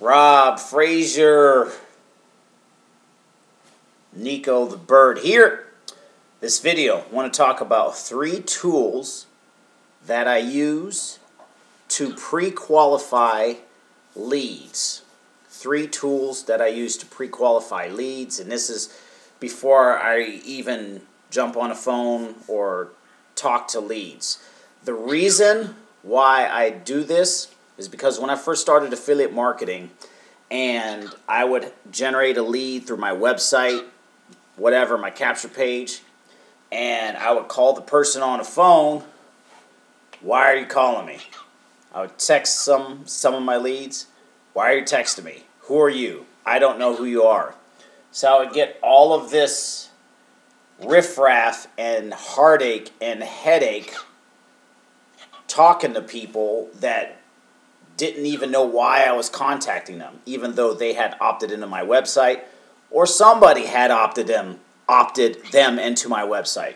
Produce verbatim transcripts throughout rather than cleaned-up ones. Rob Fraser, Nico the bird here. This video, I want to talk about three tools that I use to pre-qualify leads. Three tools that I use to pre-qualify leads, and this is before I even jump on a phone or talk to leads. The reason why I do this is because when I first started affiliate marketing and I would generate a lead through my website, whatever, my capture page, and I would call the person on the phone, why are you calling me? I would text some, some of my leads, why are you texting me? Who are you? I don't know who you are. So I would get all of this riffraff and heartache and headache talking to people that didn't even know why I was contacting them, even though they had opted into my website or somebody had opted them, opted them into my website.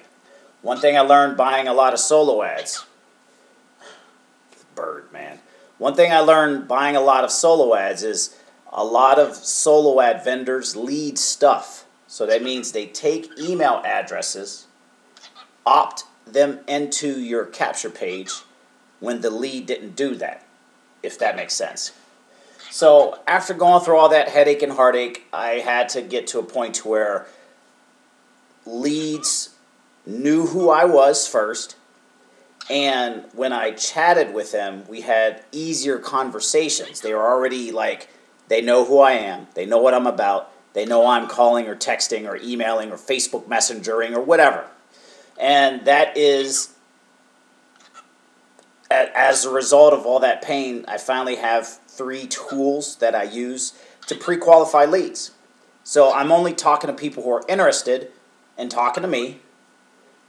One thing I learned buying a lot of solo ads. Bird, man. One thing I learned buying a lot of solo ads is a lot of solo ad vendors lead stuff. So that means they take email addresses, opt them into your capture page when the lead didn't do that, if that makes sense. So after going through all that headache and heartache, I had to get to a point where leads knew who I was first, and when I chatted with them, we had easier conversations. They were already like, they know who I am, they know what I'm about, they know I'm calling or texting or emailing or Facebook messengering or whatever. And that is, as a result of all that pain, I finally have three tools that I use to pre-qualify leads. So I'm only talking to people who are interested in talking to me,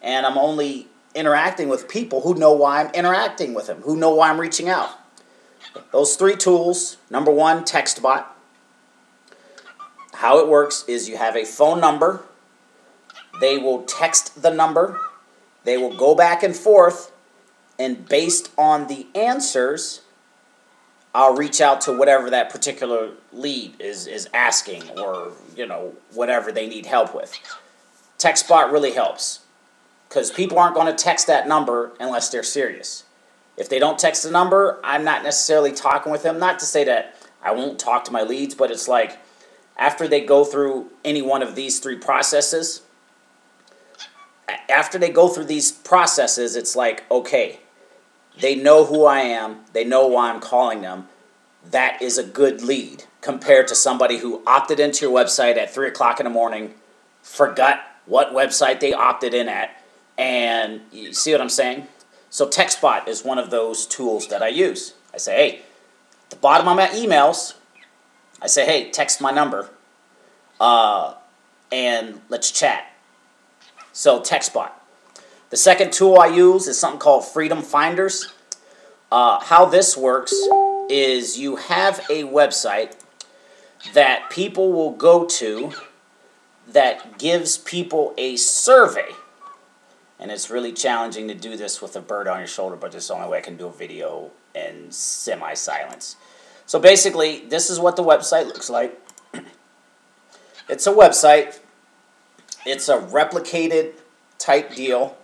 and I'm only interacting with people who know why I'm interacting with them, who know why I'm reaching out. Those three tools, number one, Textbot. How it works is you have a phone number. They will text the number. They will go back and forth. And based on the answers, I'll reach out to whatever that particular lead is, is asking, or, you know, whatever they need help with. Textbot really helps because people aren't going to text that number unless they're serious. If they don't text the number, I'm not necessarily talking with them. Not to say that I won't talk to my leads, but it's like after they go through any one of these three processes, after they go through these processes, it's like, okay, they know who I am. They know why I'm calling them. That is a good lead compared to somebody who opted into your website at three o'clock in the morning, forgot what website they opted in at, and you see what I'm saying? So Textbot is one of those tools that I use. I say, hey, at the bottom of my emails, I say, hey, text my number, uh, and let's chat. So Textbot. The second tool I use is something called Freedom Finders. Uh, how this works is you have a website that people will go to that gives people a survey. And it's really challenging to do this with a bird on your shoulder, but it's the only way I can do a video in semi-silence. So basically, this is what the website looks like. It's a website. It's a replicated type deal.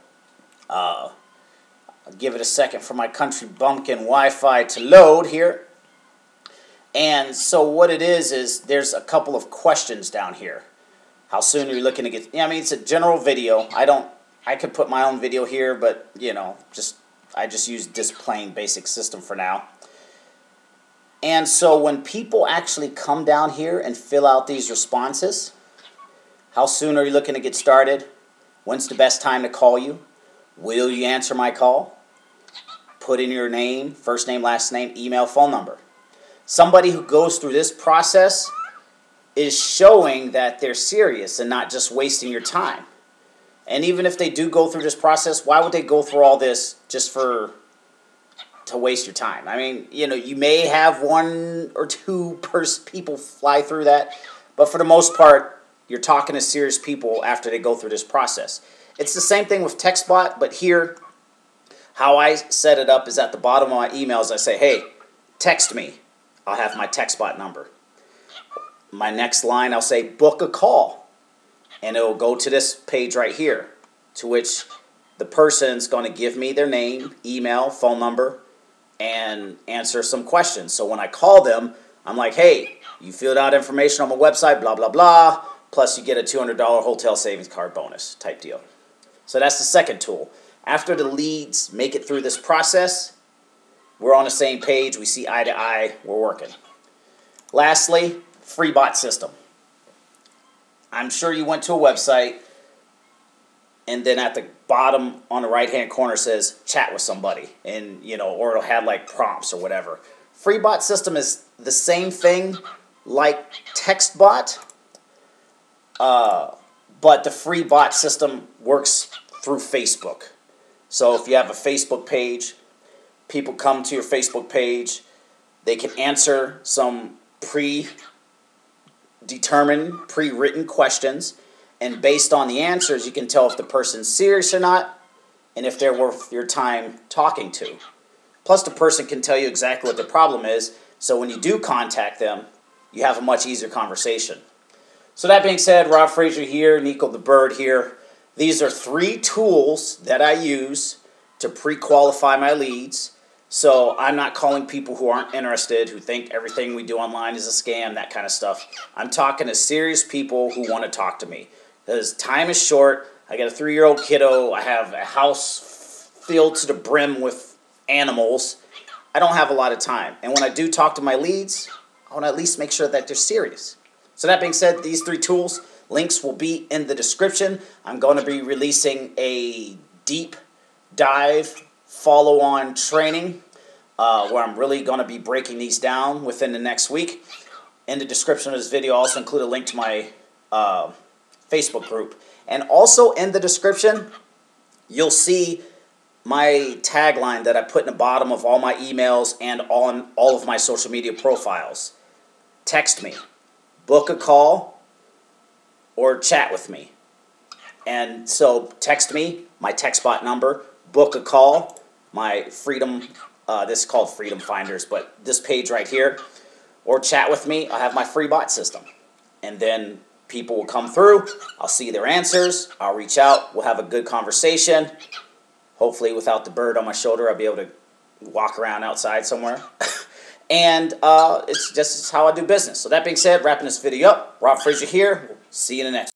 Uh, I'll give it a second for my country bumpkin Wi-Fi to load here. And so what it is is there's a couple of questions down here. How soon are you looking to get? Yeah, I mean, it's a general video. I don't. I could put my own video here, but, you know, just I just use this plain basic system for now. And so when people actually come down here and fill out these responses, how soon are you looking to get started? When's the best time to call you? Will you answer my call? Put in your name, first name, last name, email, phone number. Somebody who goes through this process is showing that they're serious and not just wasting your time. And even if they do go through this process, why would they go through all this just for to waste your time? I mean, you know, you may have one or two pers- people fly through that, but for the most part, you're talking to serious people after they go through this process. It's the same thing with Textbot, but here, how I set it up is at the bottom of my emails, I say, hey, text me. I'll have my Textbot number. My next line, I'll say book a call, and it'll go to this page right here, to which the person's going to give me their name, email, phone number, and answer some questions. So when I call them, I'm like, hey, you filled out information on my website, blah, blah, blah, plus you get a two hundred dollar hotel savings card bonus type deal. So that's the second tool. After the leads make it through this process, we're on the same page, we see eye to eye, we're working. Lastly, FreeBot system. I'm sure you went to a website, and then at the bottom on the right-hand corner says chat with somebody, and you know, or it'll have like prompts or whatever. FreeBot system is the same thing like TextBot, uh, but the FreeBot system works through Facebook. So if you have a Facebook page, people come to your Facebook page, they can answer some pre-determined, pre-written questions, and based on the answers, you can tell if the person's serious or not, and if they're worth your time talking to. Plus, the person can tell you exactly what the problem is, so when you do contact them, you have a much easier conversation. So that being said, Rob Fraser here, Nico the Bird here. These are three tools that I use to pre-qualify my leads, so I'm not calling people who aren't interested, who think everything we do online is a scam, that kind of stuff. I'm talking to serious people who want to talk to me, because time is short. I got a three-year-old kiddo. I have a house filled to the brim with animals. I don't have a lot of time. And when I do talk to my leads, I want to at least make sure that they're serious. So that being said, these three tools, links will be in the description. I'm going to be releasing a deep dive follow-on training uh, where I'm really going to be breaking these down within the next week. In the description of this video, I'll also include a link to my uh, Facebook group. And also in the description, you'll see my tagline that I put in the bottom of all my emails and on all of my social media profiles. Text me, book a call, or chat with me. And so text me, my TextBot number, book a call, my Freedom, uh, this is called Freedom Finders, but this page right here, or chat with me. I have my FreeBot system. And then people will come through, I'll see their answers, I'll reach out, we'll have a good conversation. Hopefully without the bird on my shoulder, I'll be able to walk around outside somewhere. and uh, it's just it's how I do business. So that being said, wrapping this video up, Rob Fraser here. We'll see you in the next